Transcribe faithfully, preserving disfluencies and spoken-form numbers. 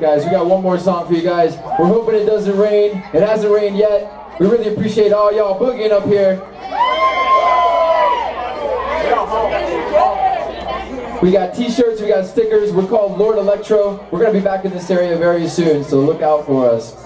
it, guys. We got one more song for you guys. We're hoping it doesn't rain. It hasn't rained yet. We really appreciate all y'all boogieing up here. We got t-shirts, we got stickers. We're called Lord Electro. We're going to be back in this area very soon, so look out for us.